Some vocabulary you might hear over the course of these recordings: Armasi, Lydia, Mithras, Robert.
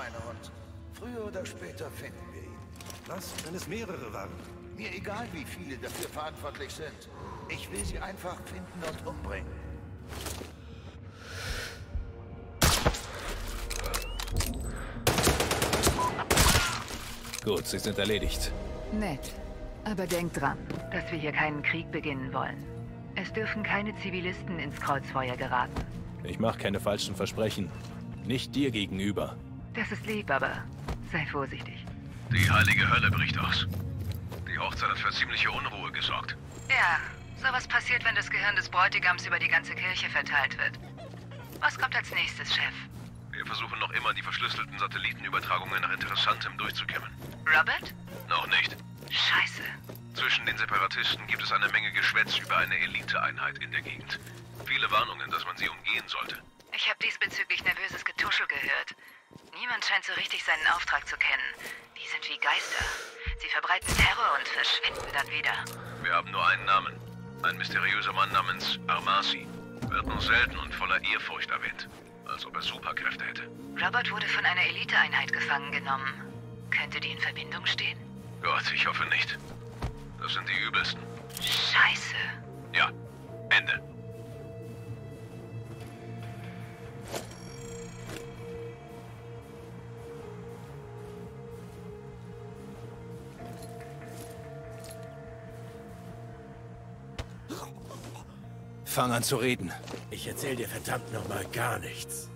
meine Hund. Früher oder später finden wir ihn. Was, wenn es mehrere waren? Mir egal, wie viele dafür verantwortlich sind. Ich will sie einfach finden und umbringen. Gut, sie sind erledigt. Nett. Aber denk dran, dass wir hier keinen Krieg beginnen wollen. Es dürfen keine Zivilisten ins Kreuzfeuer geraten. Ich mache keine falschen Versprechen. Nicht dir gegenüber. Das ist lieb, aber sei vorsichtig. Die heilige Hölle bricht aus. Die Hochzeit hat für ziemliche Unruhe gesorgt. Ja, sowas passiert, wenn das Gehirn des Bräutigams über die ganze Kirche verteilt wird. Was kommt als nächstes, Chef? Wir versuchen noch immer, die verschlüsselten Satellitenübertragungen nach Interessantem durchzukämmen. Robert? Noch nicht. Scheiße. Zwischen den Separatisten gibt es eine Menge Geschwätz über eine Eliteeinheit in der Gegend. Viele Warnungen, dass man sie umgehen sollte. Ich habe diesbezüglich nervöses Getuschel gehört. Niemand scheint so richtig seinen Auftrag zu kennen. Die sind wie Geister. Sie verbreiten Terror und verschwinden dann wieder. Wir haben nur einen Namen. Ein mysteriöser Mann namens Armasi. Wird nur selten und voller Ehrfurcht erwähnt. Als ob er Superkräfte hätte. Robert wurde von einer Eliteeinheit gefangen genommen. Könnte die in Verbindung stehen? Gott, ich hoffe nicht. Das sind die Übelsten. Scheiße. Ja, Ende. Fang an zu reden. Ich erzähl dir verdammt nochmal gar nichts.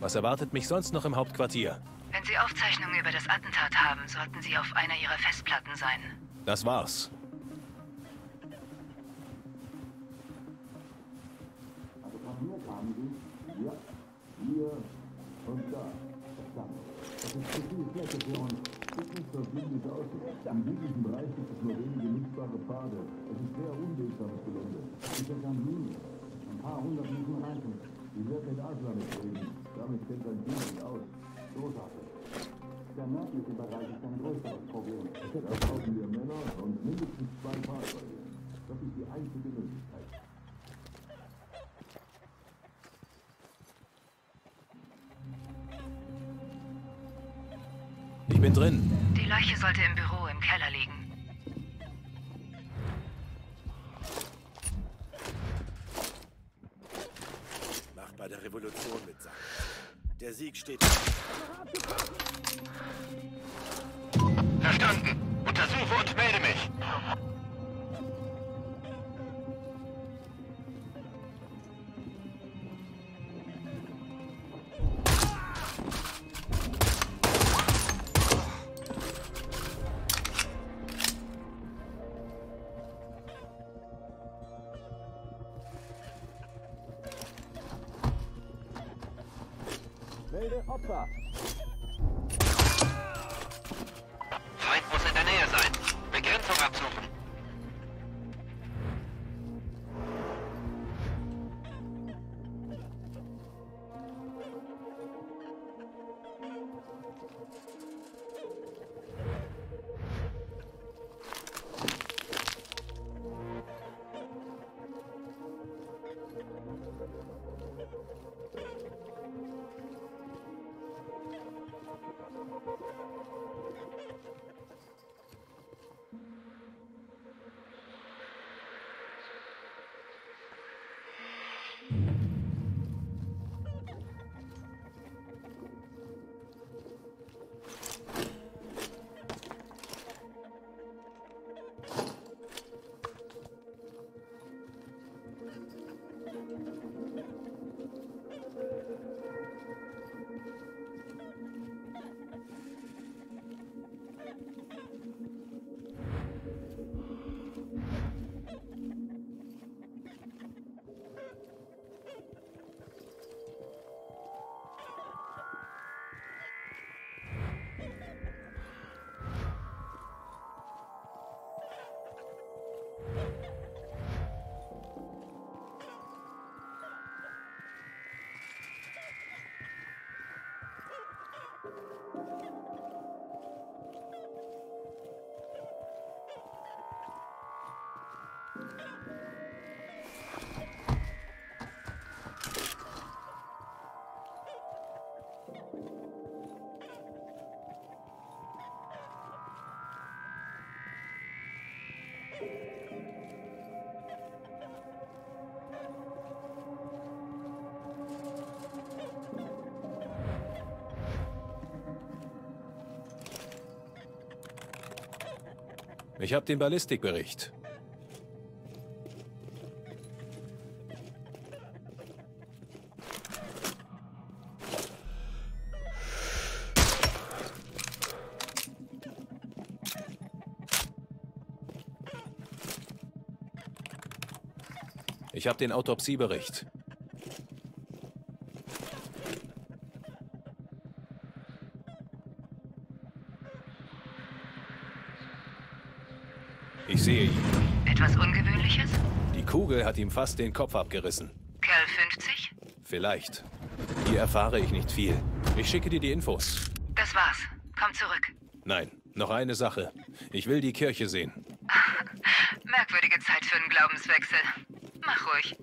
Was erwartet mich sonst noch im Hauptquartier? Wenn Sie Aufzeichnungen über das Attentat haben, sollten sie auf einer Ihrer Festplatten sein. Das war's. Also von hier kamen Sie, ja, hier und da. Das ist zu viel Fläche für uns. Es ist nicht so glücklich aussieht. Am südlichen Bereich gibt es nur wenige nutzbare Pfade. Es ist sehr unwegsames Gelände. Es ist an Mühe. Ein paar hundert Minuten reichen. Die wird mit Ausland reden. Damit kennt ein Dienst aus. Großartig. Der nördliche Bereich ist ein größeres Problem. Es hat auch draußen mehr Männer und mindestens 2 Fahrzeuge. Das ist die einzige Möglichkeit. Ich bin drin. Die Leiche sollte im Büro im Keller liegen. Mach bei der Revolution mit, sag. Der Sieg steht... Verstanden. Untersuche und melde mich. Melde Opfer. Ich habe den Ballistikbericht. Ich habe den Autopsiebericht. Ich sehe ihn. Etwas Ungewöhnliches? Die Kugel hat ihm fast den Kopf abgerissen. Kerl 50? Vielleicht. Hier erfahre ich nicht viel. Ich schicke dir die Infos. Das war's. Komm zurück. Nein, noch eine Sache. Ich will die Kirche sehen. Merkwürdige Zeit für einen Glaubenswechsel. Mach ruhig.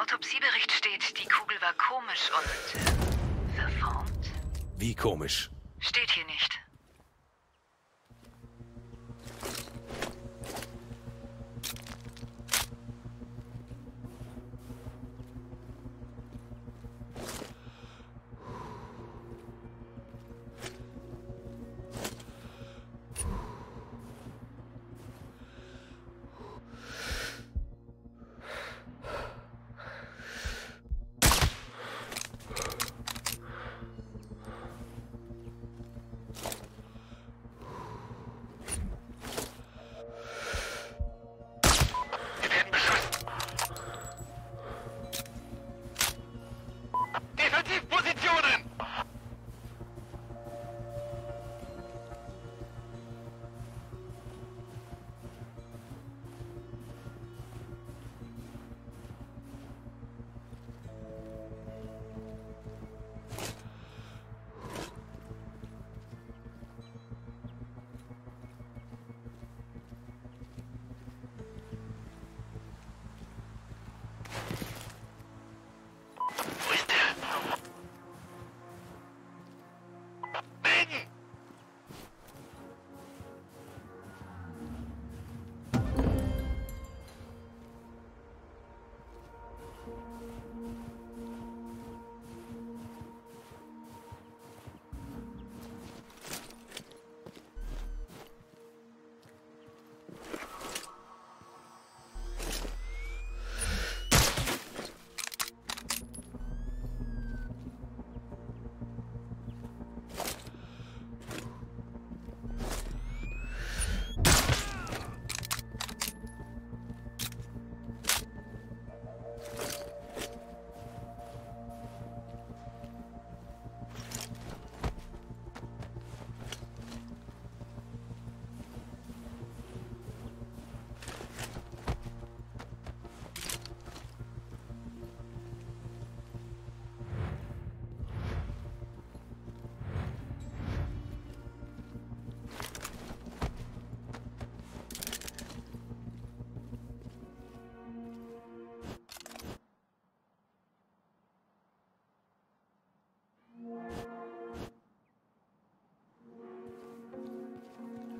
Autopsiebericht steht, die Kugel war komisch und verformt. Wie komisch? Steht hier nicht.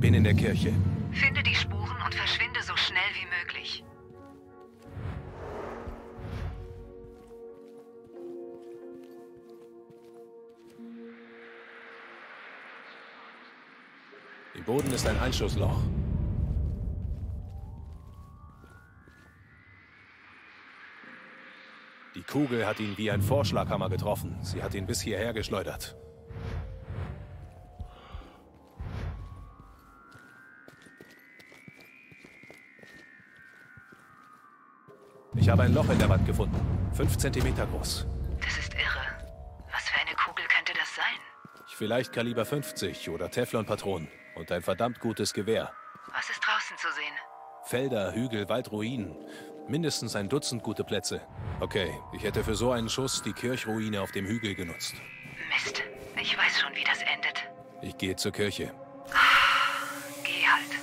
Bin in der Kirche. Finde die Spuren und verschwinde so schnell wie möglich. Im Boden ist ein Einschussloch. Die Kugel hat ihn wie ein Vorschlaghammer getroffen. Sie hat ihn bis hierher geschleudert. Ich habe ein Loch in der Wand gefunden. 5 Zentimeter groß. Das ist irre. Was für eine Kugel könnte das sein? Ich vielleicht Kaliber 50 oder Teflonpatronen und ein verdammt gutes Gewehr. Was ist draußen zu sehen? Felder, Hügel, Waldruinen. Mindestens ein Dutzend gute Plätze. Okay, ich hätte für so einen Schuss die Kirchruine auf dem Hügel genutzt. Mist, ich weiß schon, wie das endet. Ich gehe zur Kirche. Geh halt.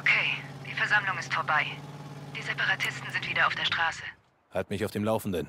Okay, die Versammlung ist vorbei. Die Separatisten sind wieder auf der Straße. Halt mich auf dem Laufenden.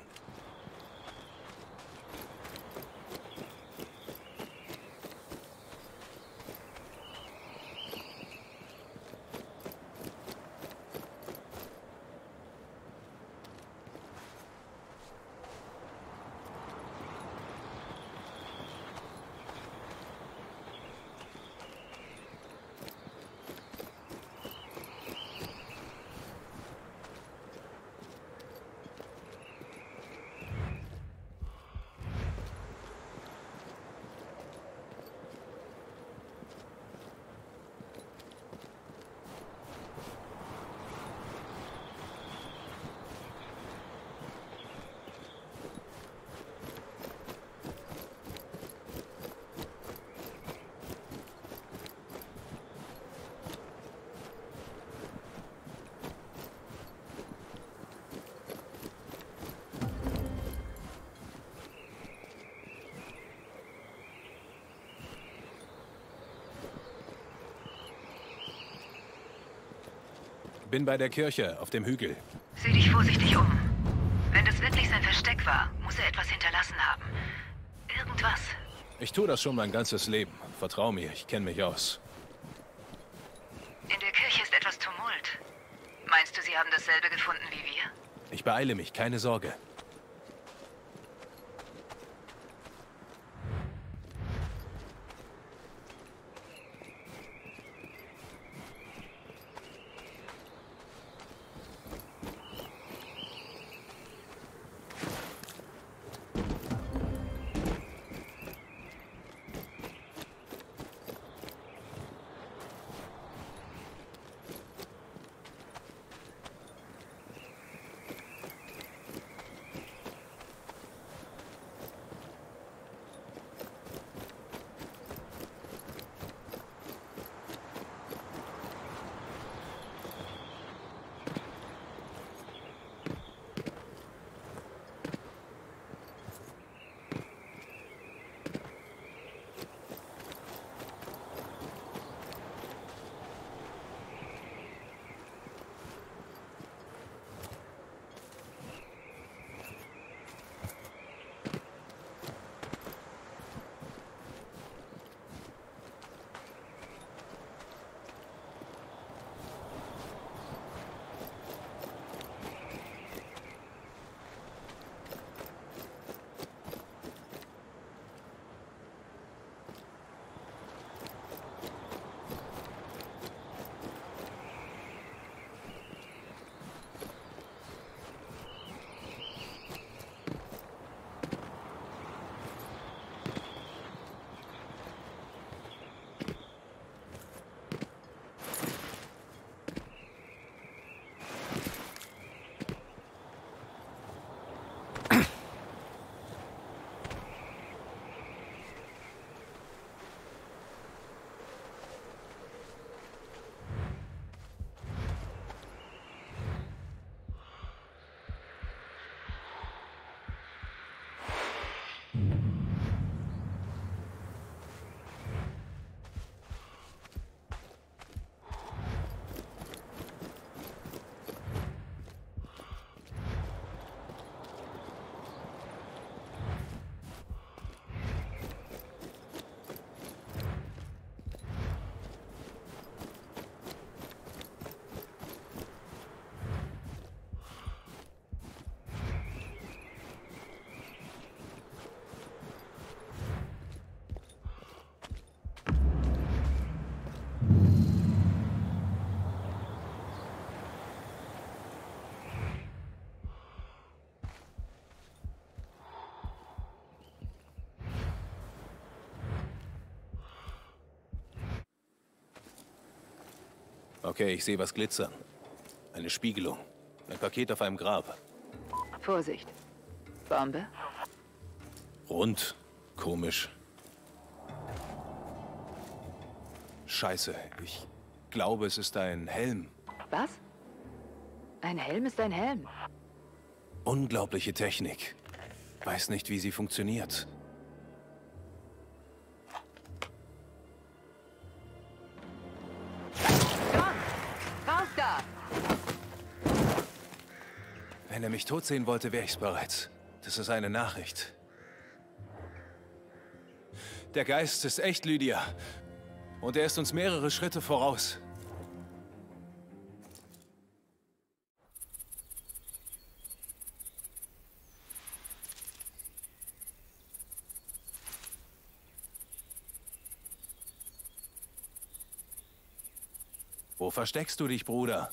Bin bei der Kirche, auf dem Hügel. Sieh dich vorsichtig um. Wenn das wirklich sein Versteck war, muss er etwas hinterlassen haben. Irgendwas. Ich tue das schon mein ganzes Leben. Vertrau mir, ich kenne mich aus. In der Kirche ist etwas Tumult. Meinst du, sie haben dasselbe gefunden wie wir? Ich beeile mich, keine Sorge. Okay, ich sehe was glitzern. Eine Spiegelung. Ein Paket auf einem Grab. Vorsicht. Bombe? Rund. Komisch. Scheiße. Ich glaube, es ist ein Helm. Was? Ein Helm ist ein Helm. Unglaubliche Technik. Weiß nicht, wie sie funktioniert. Komm! Raus da! Wenn er mich tot sehen wollte, wäre ich's bereits. Das ist eine Nachricht. Der Geist ist echt, Lydia. Und er ist uns mehrere Schritte voraus. Wo versteckst du dich, Bruder?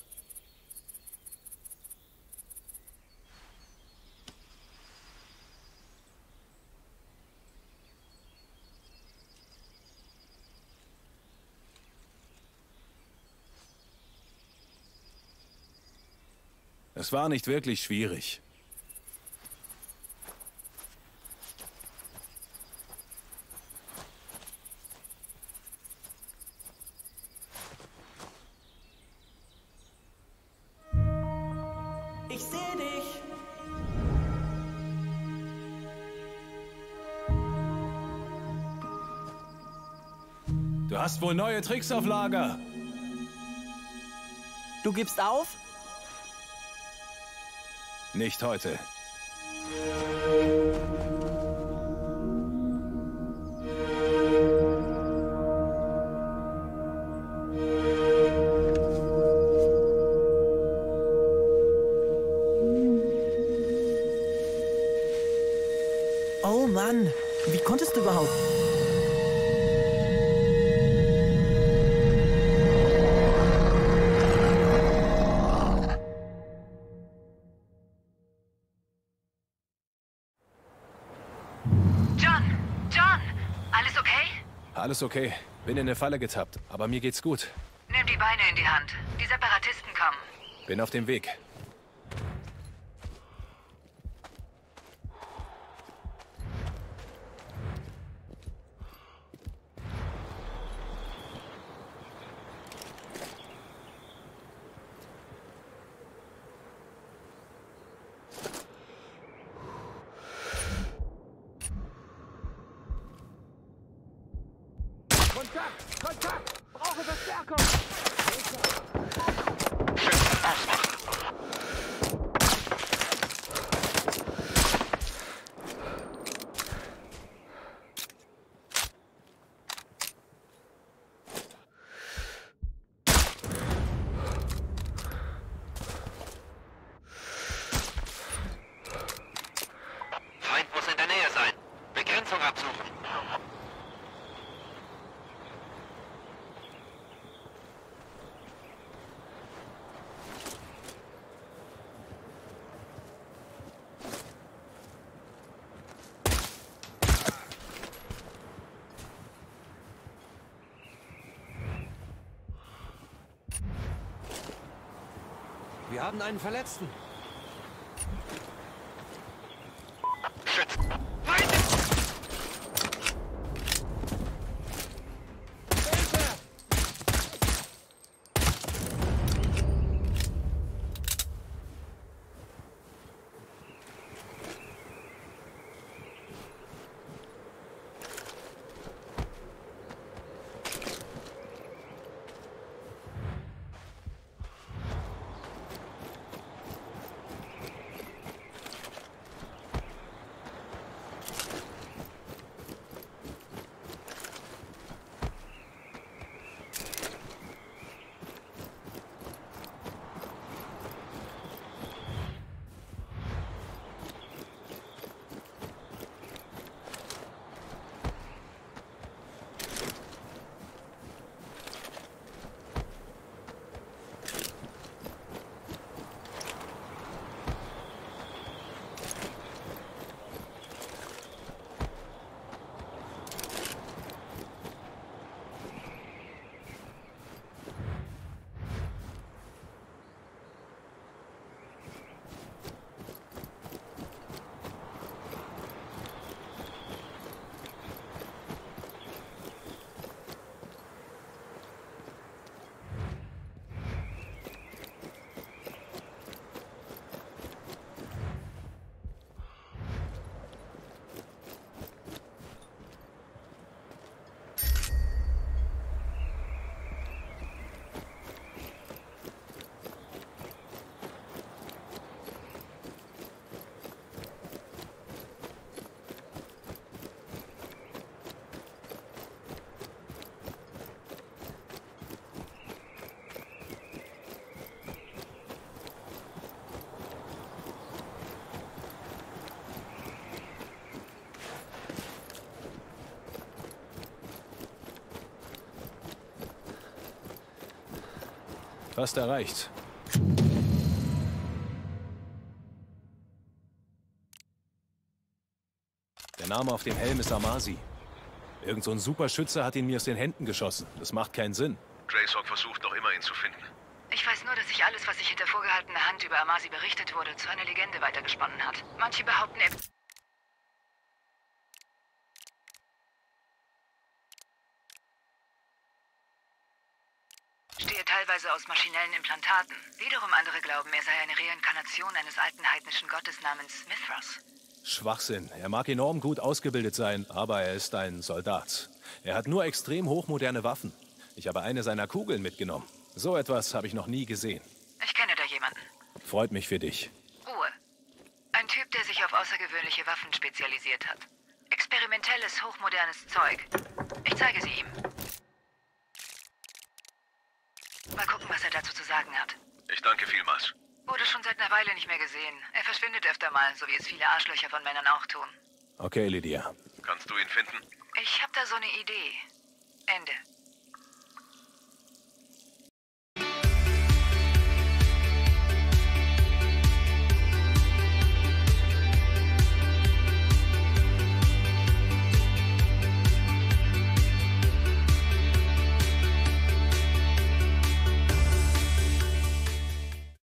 Es war nicht wirklich schwierig. Du hast wohl neue Tricks auf Lager. Du gibst auf? Nicht heute. Oh Mann, wie konntest du überhaupt? Alles okay. Bin in eine Falle getappt, aber mir geht's gut. Nimm die Beine in die Hand. Die Separatisten kommen. Bin auf dem Weg. Kontakt! Kontakt! Brauche Verstärkung! Feind muss in der Nähe sein. Begrenzung absuchen. Wir haben einen Verletzten. Schützt! Fast erreicht. Der Name auf dem Helm ist Armasi. Irgend so ein Superschütze hat ihn mir aus den Händen geschossen. Das macht keinen Sinn. Draysog versucht noch immer, ihn zu finden. Ich weiß nur, dass sich alles, was sich hinter vorgehaltener Hand über Armasi berichtet wurde, zu einer Legende weitergesponnen hat. Manche behaupten... stehe teilweise aus maschinellen Implantaten. Wiederum andere glauben, er sei eine Reinkarnation eines alten heidnischen Gottes namens Mithras. Schwachsinn. Er mag enorm gut ausgebildet sein, aber er ist ein Soldat. Er hat nur extrem hochmoderne Waffen. Ich habe eine seiner Kugeln mitgenommen. So etwas habe ich noch nie gesehen. Ich kenne da jemanden. Freut mich für dich. Ruhe. Ein Typ, der sich auf außergewöhnliche Waffen spezialisiert hat. Experimentelles, hochmodernes Zeug. Ich zeige sie ihm. Mal gucken, was er dazu zu sagen hat. Ich danke vielmals. Wurde schon seit einer Weile nicht mehr gesehen. Er verschwindet öfter mal, so wie es viele Arschlöcher von Männern auch tun. Okay, Lydia. Kannst du ihn finden? Ich habe da so eine Idee. Ende.